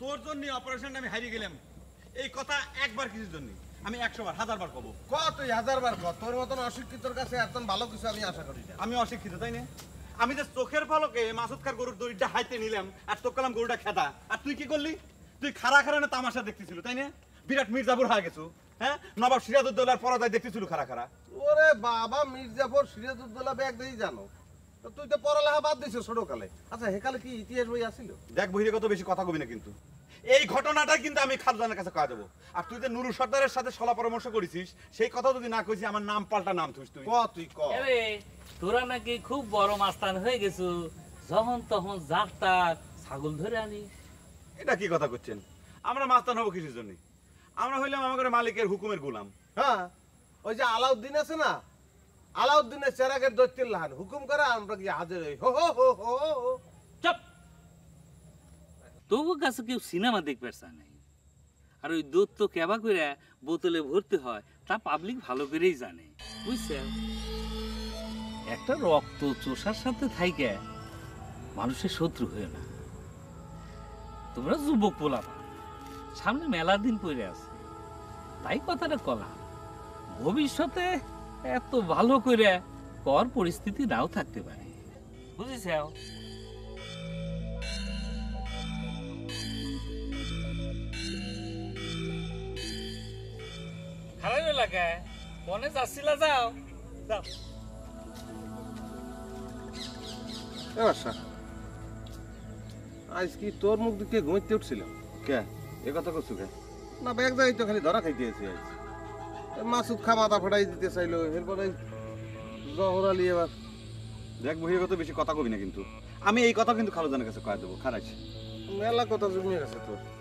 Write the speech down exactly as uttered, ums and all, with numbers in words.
তোর জন্য অপারেশনটা আমি হারিয়ে গেলাম এই কথা একবার কিছুর জন্য আমি একশো বার হাজার বার কব কতই হাজার বার কত তোর মতন অশিক্ষিতর কাছে এতন ভালো কিছু আমি আশা করি না আমি অশিক্ষিত তাই না আমি যে চোখের ফলকে মাসুদকার গরুর দড়িটা হাইতে নিলাম আর তোর কলাম গরুটা খেদা আর তুই কি করলি তুই খাড়া খাড়া না তামাশা দেখতেছিল তাই না বিরাট মির্জাপুর হয়ে গেছো হ্যাঁ নবাব সিরাজ উদ্দৌলার পরাজয় দেখতেছিল খাড়া খাড়া ওরে বাবা মির্জাপুর সিরাজ উদ্দৌলা ব্যাগ দেই জানো তুই তো পড়ালেখা বাদ দিছিস ছোটকালে আচ্ছা হেকালে কি ইতিহাস বই আছিল দেখ বইরে কত বেশি কথা কবি না কিন্তু এই ঘটনাটা কিন্তু আমি খালদানের কাছে কয়া দেব আর তুই যে নুরু সর্দারের সাথে সলা পরামর্শ করেছিস সেই কথা যদি না কইছি আমার নাম পাল্টা নাম থুস তুই ক তুই ক এরে তোরা নাকি খুব বড় মাস্তান হয়ে গেছো যখন তখন যাত্রা ছাগল ধরে আনি এটা কি কথা কইছেন আমরা মাস্তান হব কিসের জন্য আমরা হইলাম আমাদের মালিকের হুকুমের গোলাম হ্যাঁ ওই যে আলাউদ্দিন আছে না আলাউদ্দিনের চেরাগের দৈত্যের লাহান হুকুম করে আমরা কি হাজির হই হো হো হো চুপ তবু কাছে কেউ সিনেমা দেখবে নাই আর ওই দৈত্য কেবা করে বোতলে ভর্তি হয় তা পাবলিক ভালো করেই জানে বুঝছেন একটা রক্ত চোষার সাথে থাইকে মানুষের শত্রু হয় না তোমরা যুবক পোলা সামনে মেলা দিন পড়ে আছে তাই কথাটা কলা ভবিষ্যতে এত ভালো করে কর পরিস্থিতি নাও থাকতে পারে বুঝিস খারাপ লাগে মনে যাচ্ছিল যাও যাও আজ কি তোর মুখ দিকে ঘুমাইতে উঠছিল কে এ কথা কচ্ছু কে না ব্যাগ যাই তো খালি ধরা খাইতে আছে আজ মাসুদ খা মাথা ফটাই দিতে চাইলো এরপরে জহরালি এবার দেখ বহির কত বেশি কথা কবি না কিন্তু আমি এই কথা কিন্তু খালুজানের কাছে কয়ে দেবো খারাপ মেলা কথা জমিয়ে গেছে তোর